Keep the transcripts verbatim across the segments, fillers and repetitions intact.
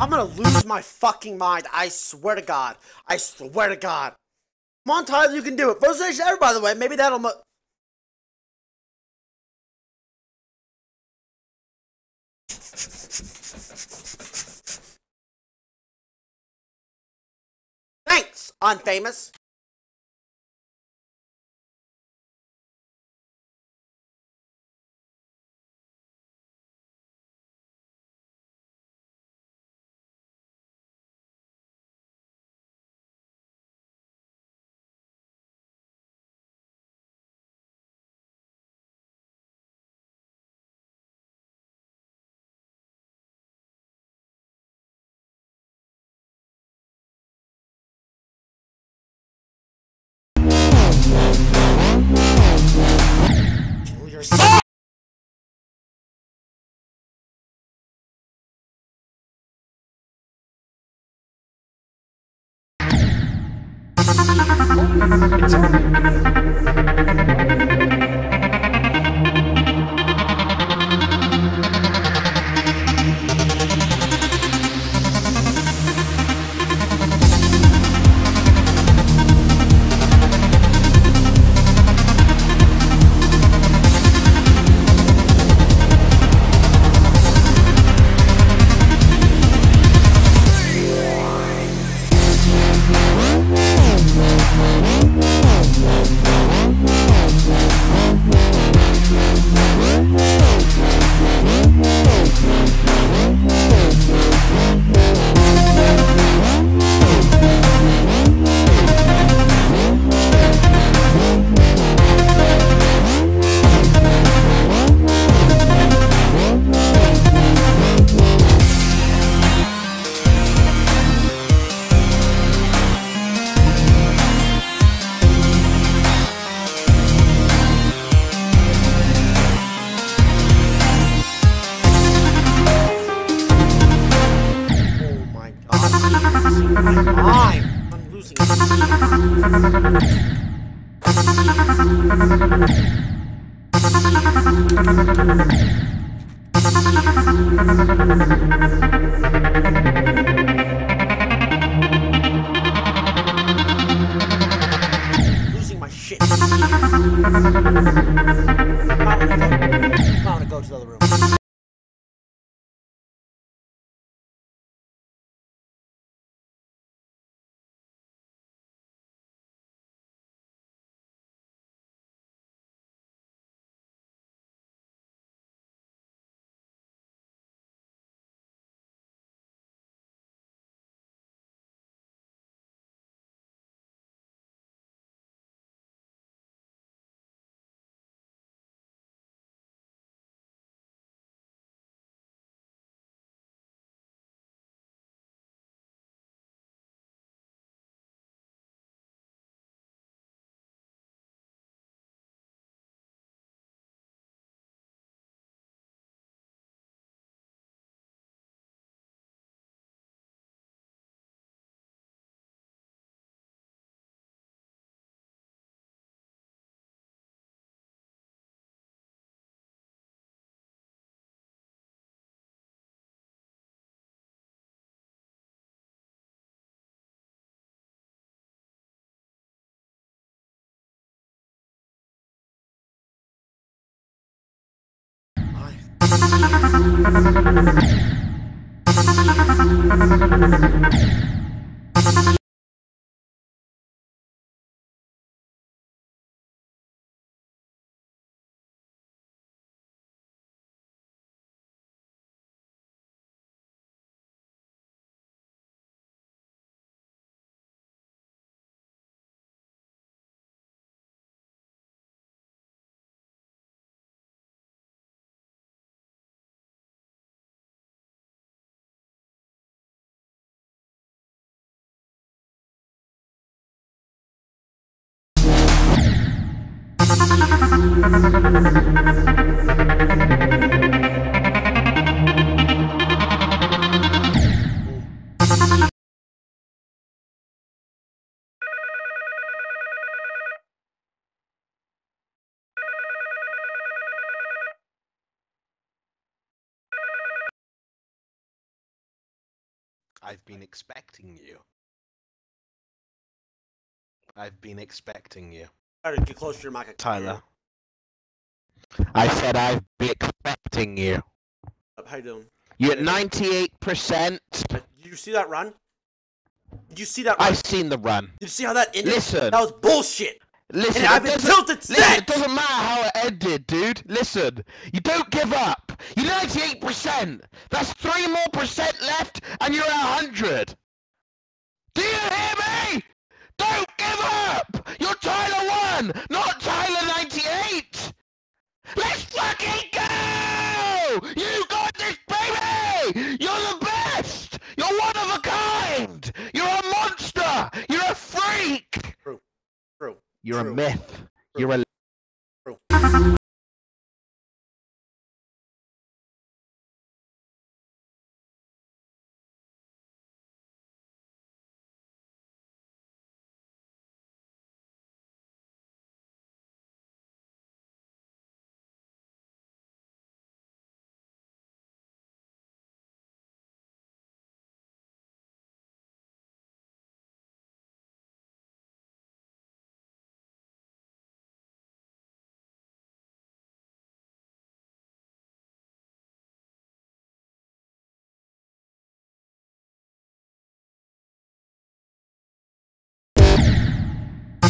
I'm gonna lose my fucking mind. I swear to God. I swear to God. Come on, Tyler, you can do it. First Nation ever, by the way. Maybe that'll... Mo Thanks, Unfamous. Stop! Losing my shit. I want to go to the other room. I've been expecting you. I've been expecting you. Tyler, get close to your mic. Tyler. I said I've been expecting you. How you doing? You're at ninety-eight percent. Did you see that run? Did you see that run? I've seen the run. Did you see how that ended? Listen. That was bullshit. Listen. And I've been tilted since. Listen, it doesn't matter how it ended, dude. Listen. You don't give up. You're ninety-eight percent. That's three more percent left, and you're at one hundred. Do you hear me? Don't give up! You're Tyler one, not Tyler ninety-eight! Let's fucking go! You got this, baby! You're the best! You're one of a kind! You're a monster! You're a freak! True. True. You're True. a myth. True. You're a... True.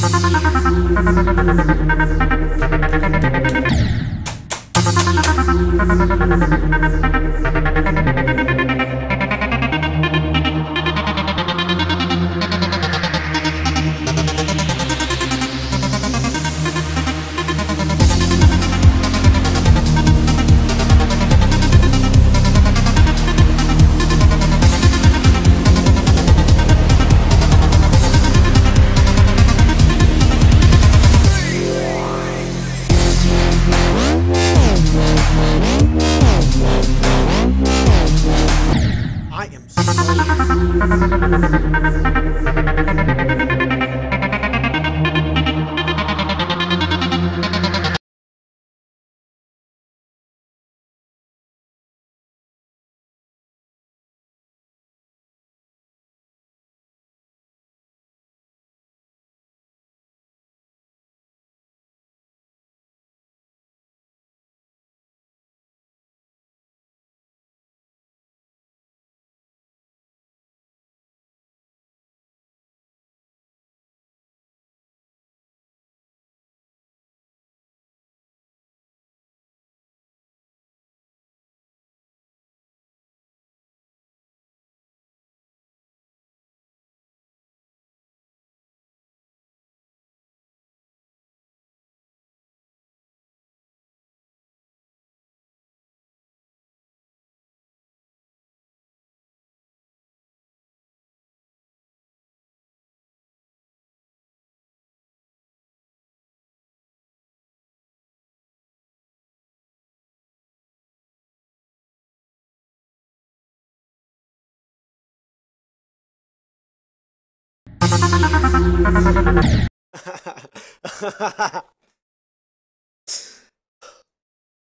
We'll be right back.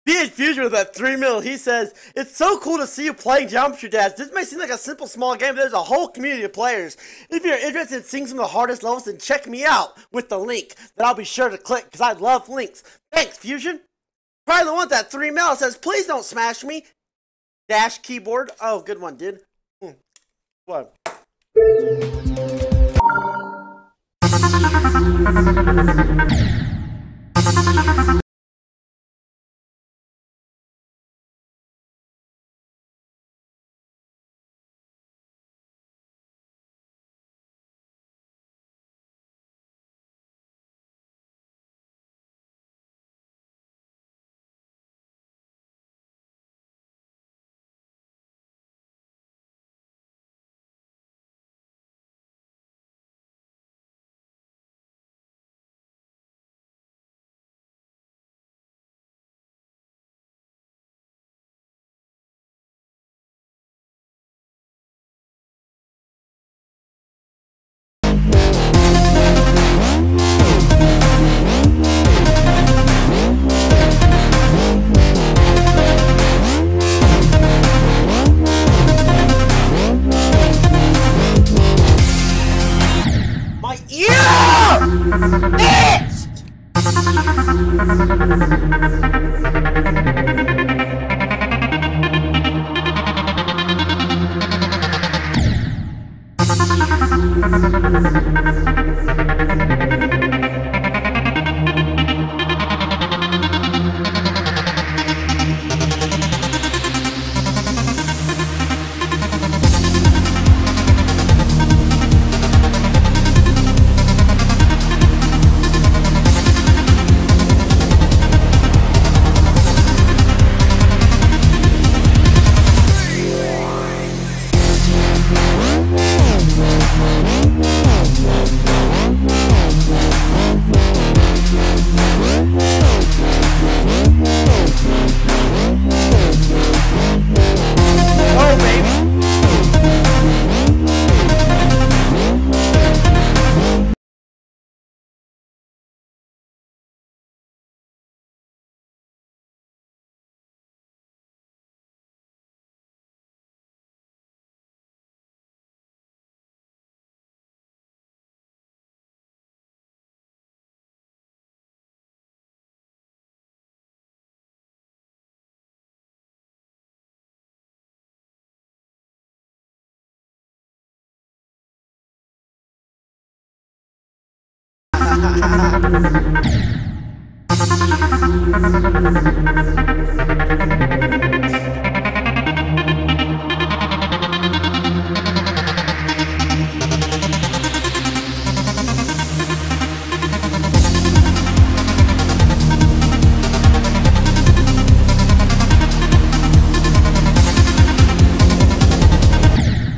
B H Fusion with that three mil, he says, it's so cool to see you playing Geometry Dash. This may seem like a simple small game, but there's a whole community of players. If you're interested in seeing some of the hardest levels, then check me out with the link that I'll be sure to click, because I love links. Thanks, Fusion. Probably the one with that three mil says, please don't smash me. Dash keyboard. Oh, good one, dude. Hmm. What?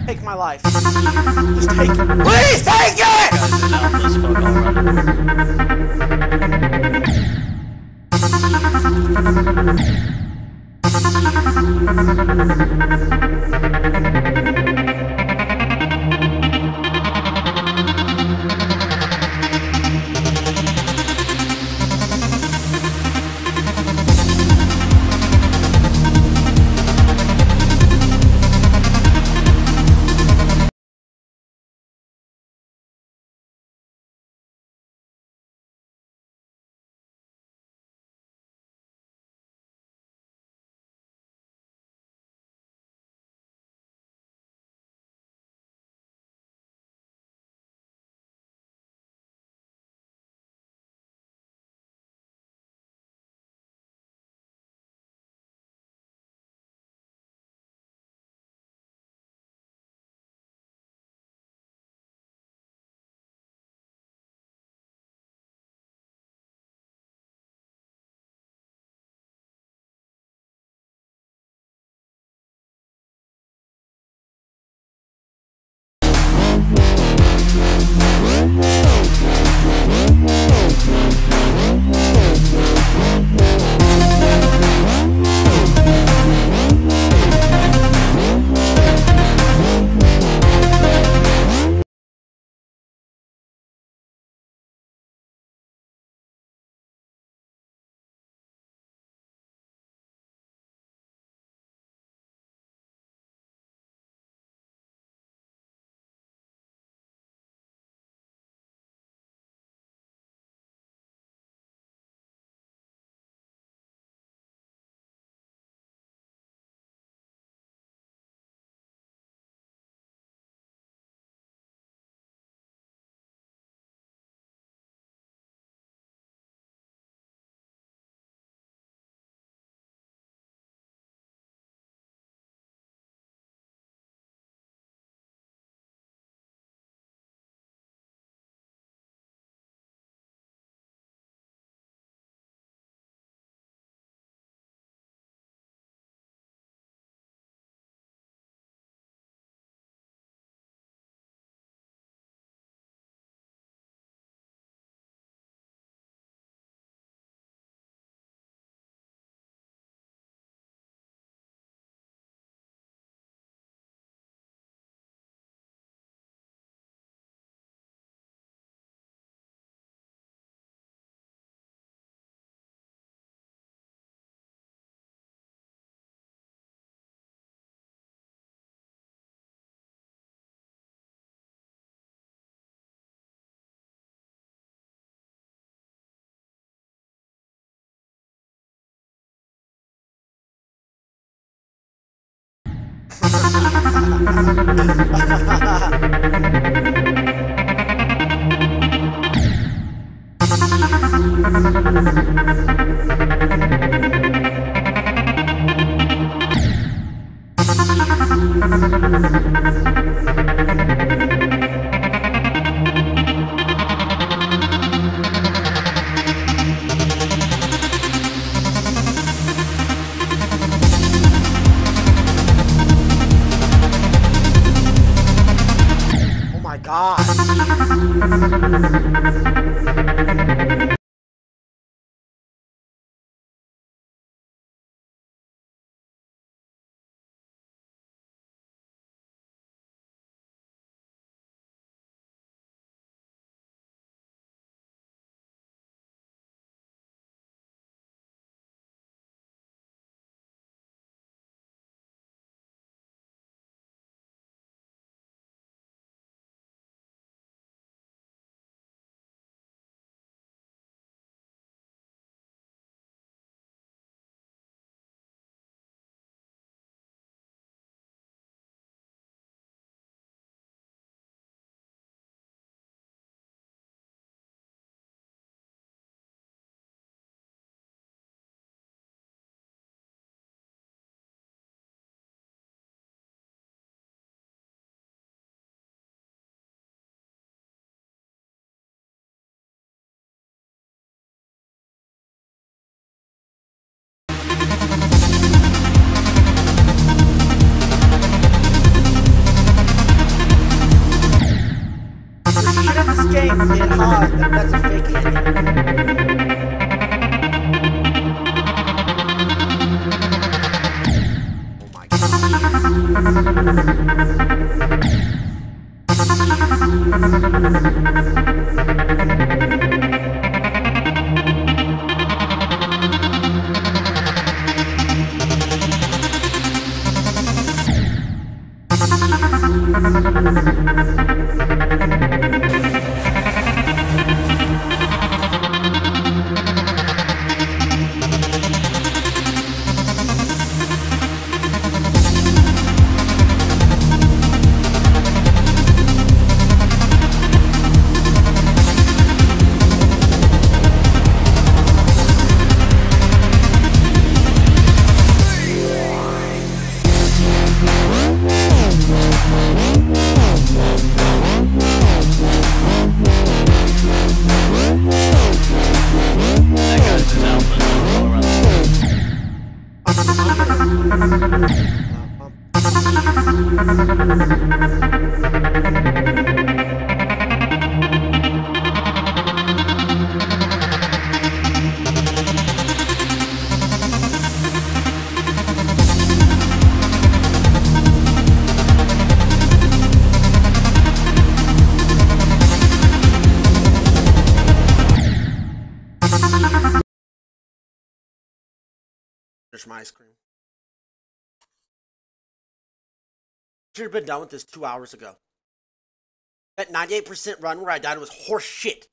Take my life. Just take it. Please take it! My ice cream. Should have been done with this two hours ago. That ninety-eight percent run where I died was horse shit.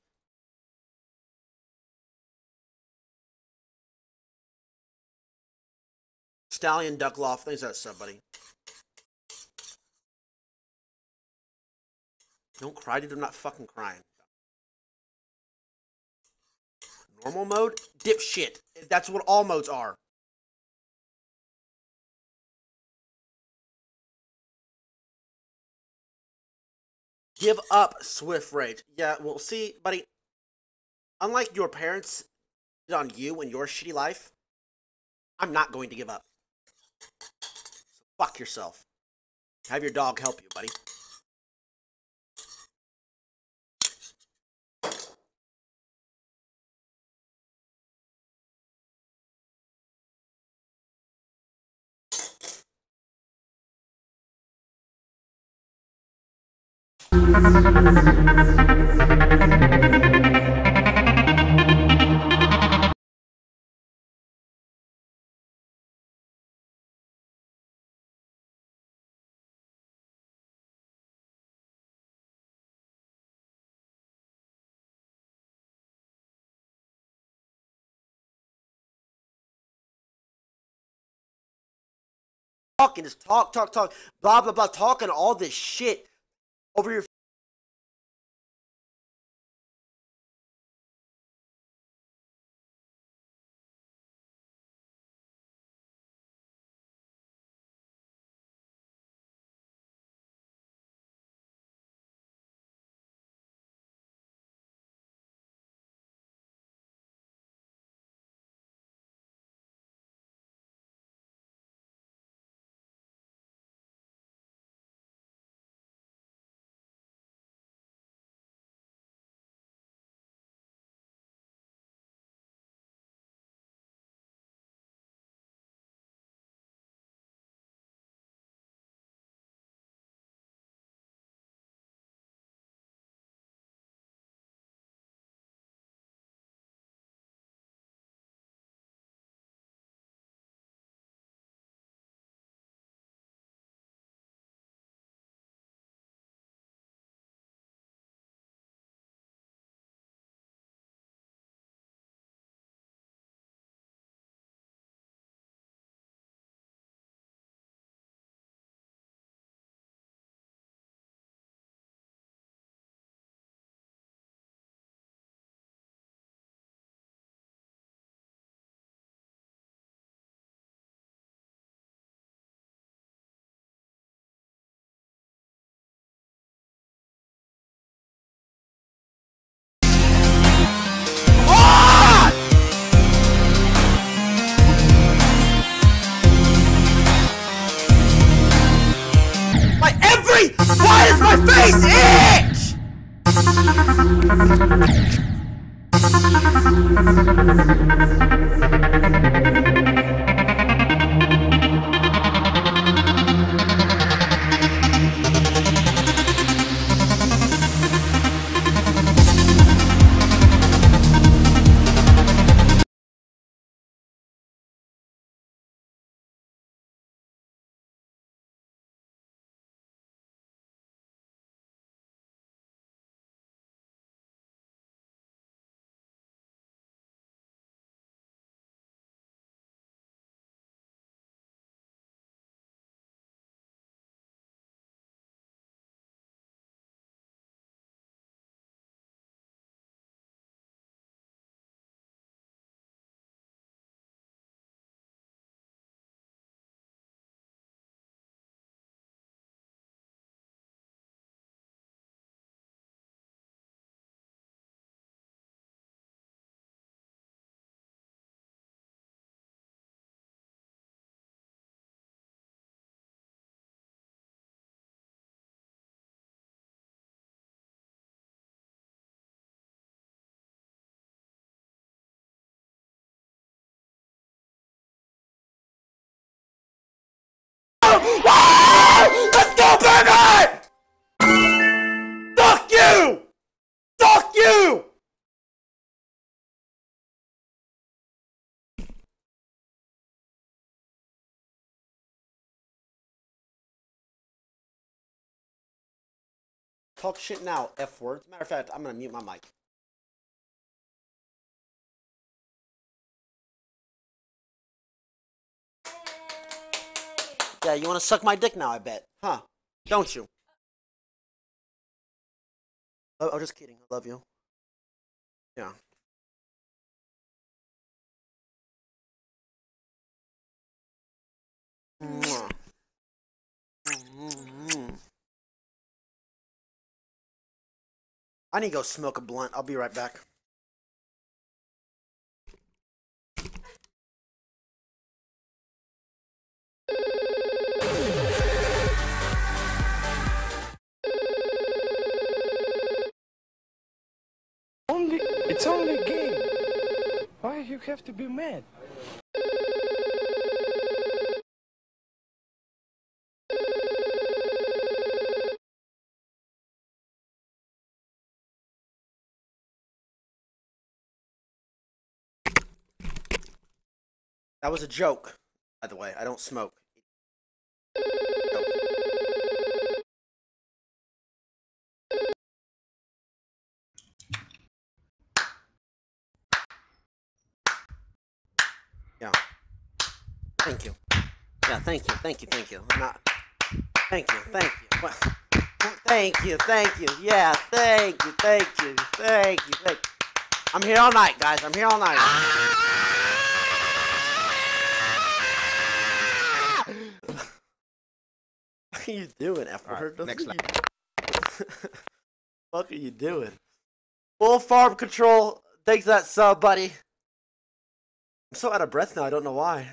Stallion Duckloff, thanks that's somebody. Don't cry, dude. I'm not fucking crying. Normal mode? Dipshit. That's what all modes are. Give up Swift Rage. Yeah, well, see, buddy, unlike your parents did on you and your shitty life, I'm not going to give up. So fuck yourself. Have your dog help you, buddy. talking, just talk, talk, talk, blah, blah, blah, talking all this shit over your why does my face itch? Ah! Let's go, baby! Fuck you! Fuck you! Talk shit now, F word. Matter of fact, I'm gonna mute my mic. Yeah, you want to suck my dick now, I bet. Huh? Don't you? Oh, I'm just kidding. I love you. Yeah. Mwah. I need to go smoke a blunt. I'll be right back. Only, it's only a game. Why you have to be mad? That was a joke, by the way. I don't smoke. Yeah. Thank you. Yeah, thank you, thank you, thank you. I'm not, thank you, thank you. Well, thank you, thank you. Yeah, thank you, thank you, thank you, thank you. I'm here all night, guys. I'm here all night. What are you doing, F-word? Right, next slide. What are you doing? Full farm control. Thanks for that sub, buddy. I'm so out of breath now. I don't know why.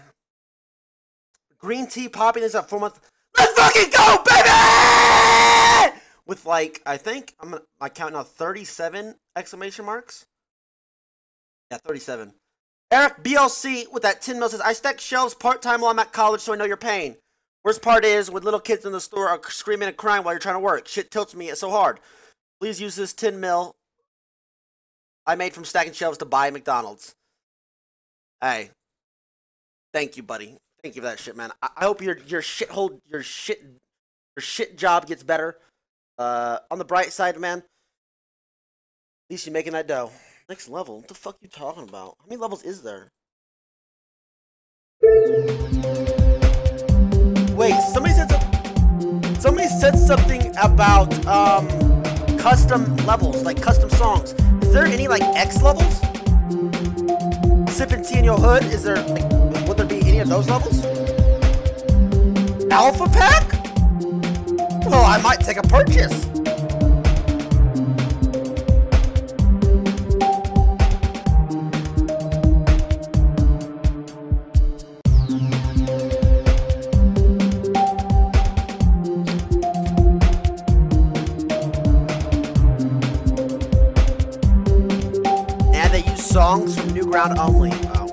Green tea popping is at four months. Let's fucking go, baby! With like, I think I'm gonna. I count now. thirty-seven exclamation marks. Yeah, thirty-seven. Eric B L C with that ten mil says, I stack shelves part-time while I'm at college so I know your pain. Worst part is, when little kids in the store are screaming and crying while you're trying to work. Shit tilts me so hard. Please use this ten mil I made from stacking shelves to buy McDonald's. Hey. Thank you, buddy. Thank you for that shit, man. I, I hope your your shithole, your shit, your shit job gets better. Uh, on the bright side, man, at least you're making that dough. Next level? What the fuck are you talking about? How many levels is there? Wait, somebody said some, somebody said something about um custom levels, like custom songs. Is there any like X levels? Sipping tea in your hood. Is there? Like, would there be any of those levels? Alpha pack? Well, I might take a purchase. Songs from Newground only. Oh.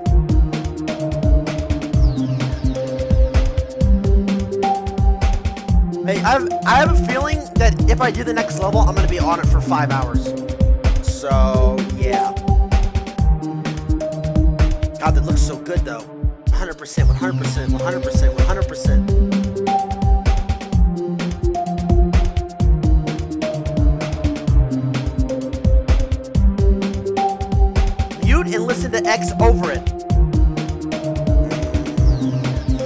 Hey, I have, I have a feeling that if I do the next level, I'm gonna be on it for five hours. So, yeah. God, that looks so good though. one hundred percent, one hundred percent, one hundred percent, one hundred percent. And listen to X over it.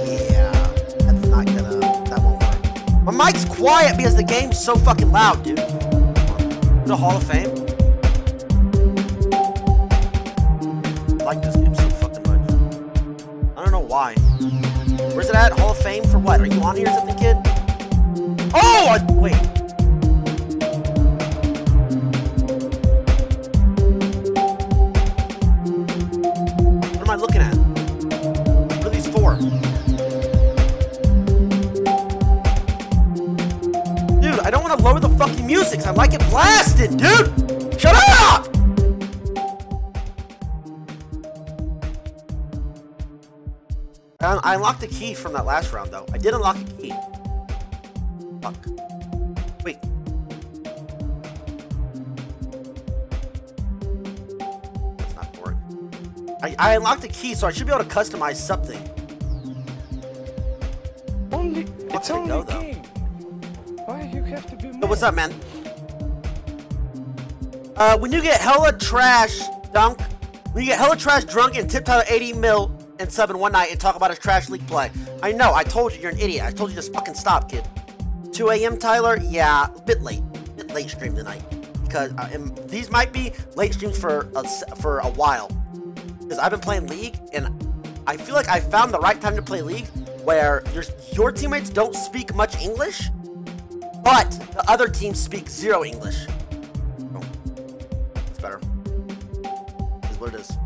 Yeah, that's not gonna, that won't work. My mic's quiet because the game's so fucking loud, dude. The Hall of Fame. I like this game so fucking much. I don't know why. Where's it at? Hall of Fame for what? Are you on here or something, kid? Oh, I, wait. Lower the fucking music. I like it blasted, dude. Shut up. I unlocked a key from that last round, though. I did unlock a key. Fuck. Wait. That's not work. I, I unlocked a key, so I should be able to customize something. Only. It's only go, though. You have to be mad. Yo, what's up, man? Uh, when you get hella trash dunk, when you get hella trash drunk and tip Tyler eighty mil and sub in one night and talk about his trash league play. I know, I told you you're an idiot. I told you just fucking stop, kid. two A M Tyler, yeah, a bit late. A bit late stream tonight because uh, and these might be late streams for a, for a while because I've been playing League and I feel like I found the right time to play League where your your teammates don't speak much English. But the other team speaks zero English. Oh, it's better. Is what it is.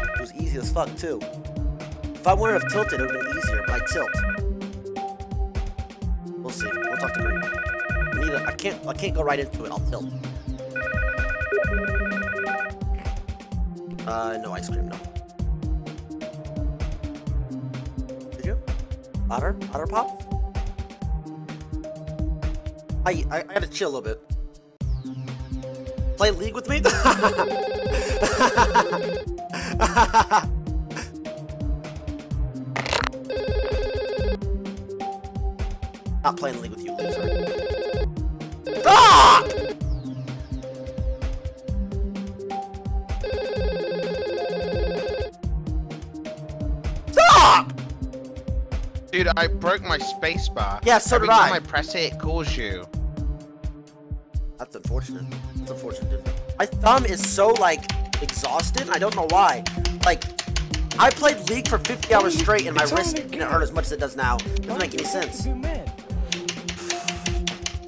It was easy as fuck too. If I wouldn't have tilted, it would have been easier. But I tilt. We'll see. We'll talk to Green. I need. A, I can't. I can't go right into it. I'll tilt. Uh, no ice cream, no. Did you? Otter? Otter Pop? I, I, I gotta chill a little bit. Play League with me? Not playing League with you, loser. Stop! Dude, I broke my spacebar. Yeah, so did I. Every time I press it, it calls you. That's unfortunate. That's unfortunate. My thumb is so, like, exhausted. I don't know why. Like, I played League for fifty hours straight, and my wrist didn't hurt as much as it does now. It doesn't make any sense. You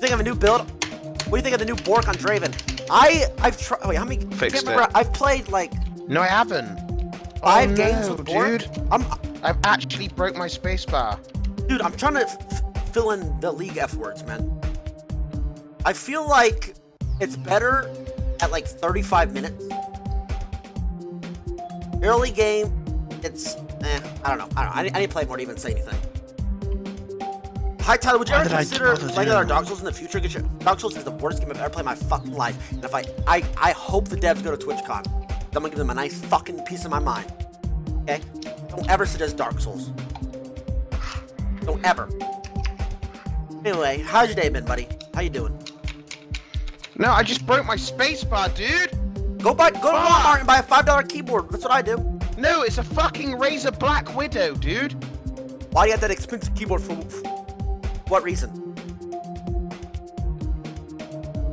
think of a new build? What do you think of the new Bork on Draven? I, I've tried. Wait, how many? Fixed it. I've played, like. No, I haven't. Five oh, games no, with Bork? Dude. I'm, I've actually broke my spacebar. Dude, I'm trying to f fill in the League F words, man. I feel like it's better at like thirty-five minutes. Early game, it's, eh, I don't know. I don't know. I need, I need to play more to even say anything. Hi, Tyler, would you Why ever consider playing with our Dark Souls in the future? Get your, Dark Souls is the worst game I've ever played in my fucking life. And if I, I, I hope the devs go to TwitchCon. I'm gonna give them a nice fucking piece of my mind. Okay? Don't ever suggest Dark Souls. Don't ever. Anyway, how's your day been, buddy? How you doing? No, I just broke my spacebar, dude. Go buy, go to Walmart and buy a five dollar keyboard. That's what I do. No, it's a fucking Razer Black Widow, dude. Why do you have that expensive keyboard for, for what reason?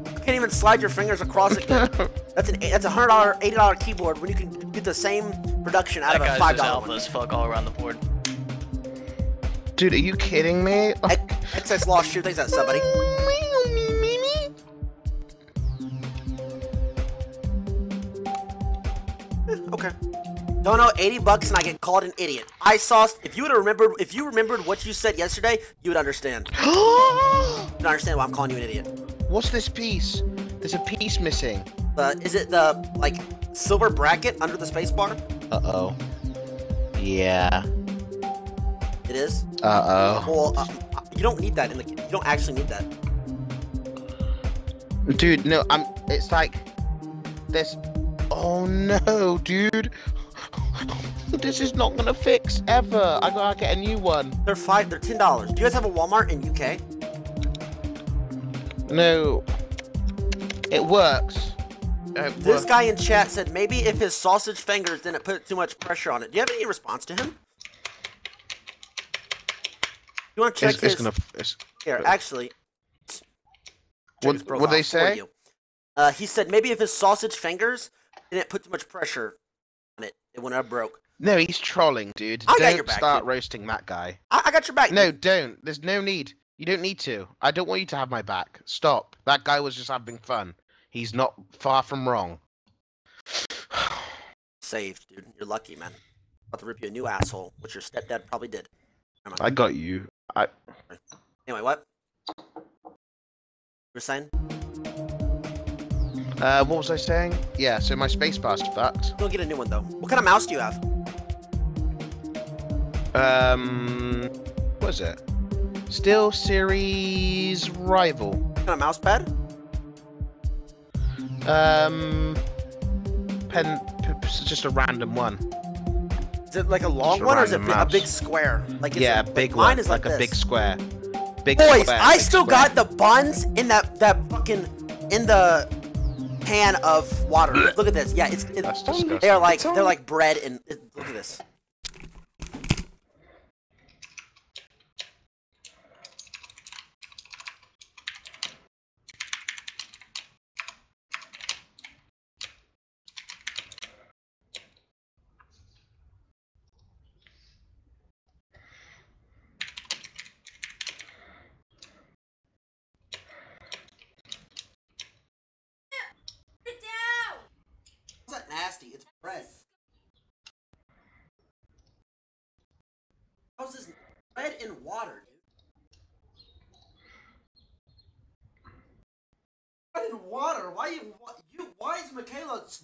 You can't even slide your fingers across it. That's an that's a hundred dollar, eighty dollar keyboard when you can get the same production out that of a five dollar one. That guy's just alphas fuck all around the board. Dude, are you kidding me? X S lost shoot. Thanks, that somebody. Okay. Dono, eighty bucks and I get called an idiot. I saw, if you would have remembered, if you remembered what you said yesterday, you would understand. You don't understand why I'm calling you an idiot. What's this piece? There's a piece missing. Uh, is it the, like, silver bracket under the space bar? Uh-oh. Yeah. It is? Uh-oh. Well, uh, you don't need that in the, you don't actually need that. Dude, no, I'm, it's like, there's, oh no, dude. This is not gonna fix ever. I gotta get a new one. They're five. They're ten dollars. Do you guys have a Walmart in U K? No. It works. It this works. Guy in chat said maybe if his sausage fingers didn't put too much pressure on it. Do you have any response to him? You want to check it's, his? It's gonna, it's, Here, actually. What what they say? Uh, he said maybe if his sausage fingers didn't put too much pressure on it, it went up broke. No, he's trolling, dude. I don't got your back, start dude. roasting that guy. I, I got your back. No, dude. Don't. There's no need. You don't need to. I don't want you to have my back. Stop. That guy was just having fun. He's not far from wrong. Saved, dude. You're lucky, man. About to rip you a new asshole, which your stepdad probably did. I got you. I. Anyway, what? You were saying? Uh, what was I saying? Yeah, so my spacebar's fucked. We'll get a new one though. What kind of mouse do you have? Um, what is it? Steel Series Rival. What kind of mouse pad? Um, pen. Just a random one. Is it like a long a one or is it mouse. a big square? Like is yeah, it, a big like one. Mine is like, like a this. big square. Big Boys, square, I big still square. got the buns in that that fucking in the. pan of water. Look at this. Yeah, it's, it's they're like they're like bread and it, look at this.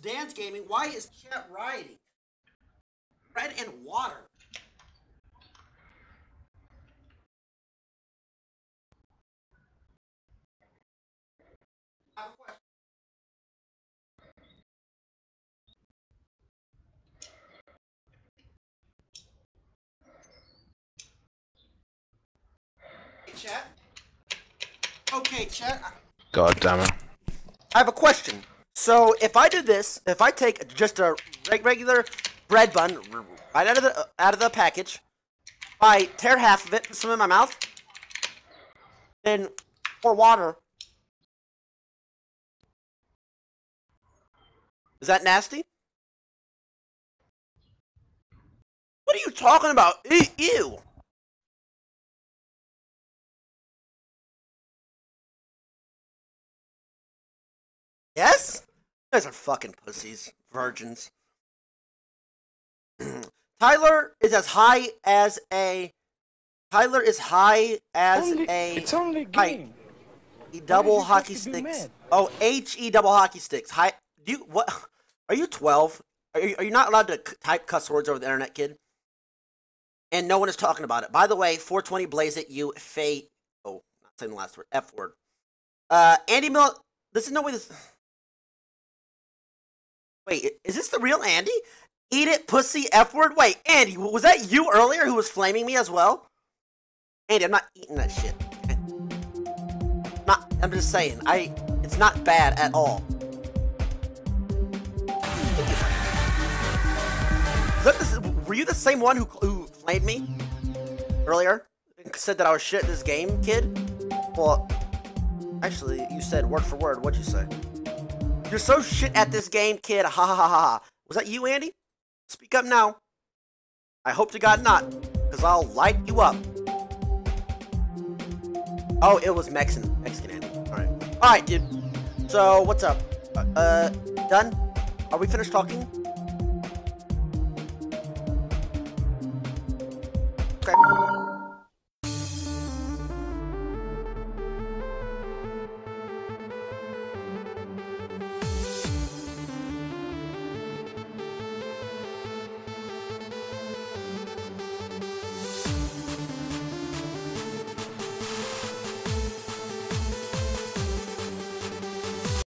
Dance gaming. Why is chat rioting? Bread and water. I have a question. Hey, chat. Okay, chat. God damn it. I have a question. So if I do this, if I take just a regular bread bun right out of the out of the package, I tear half of it, put some in my mouth, then pour water. Is that nasty? What are you talking about? Ew! Yes? You guys are fucking pussies. Virgins. Tyler is as high as a... Tyler is high as only, a... It's only game. He double hockey sticks. Oh, H E double hockey sticks. Hi, do you... What? Are you twelve? Are you, are you not allowed to type cuss words over the internet, kid? And no one is talking about it. By the way, four twenty blaze it, you fate. Oh, not saying the last word. F word. Uh, Andy Mill... This is no way this... Wait, is this the real Andy? Eat it, pussy, F word? Wait, Andy, was that you earlier who was flaming me as well? Andy, I'm not eating that shit. I'm not, I'm just saying, I, it's not bad at all. Is that this, were you the same one who, who flamed me earlier? Said that I was shit at this game, kid? Well, actually, you said word for word. What'd you say? You're so shit at this game, kid. Ha ha ha ha. Was that you, Andy? Speak up now. I hope to God not, because I'll light you up. Oh, it was Mexican. Mexican Andy. Alright. Alright, dude. So, what's up? Uh, uh, done? Are we finished talking? Okay.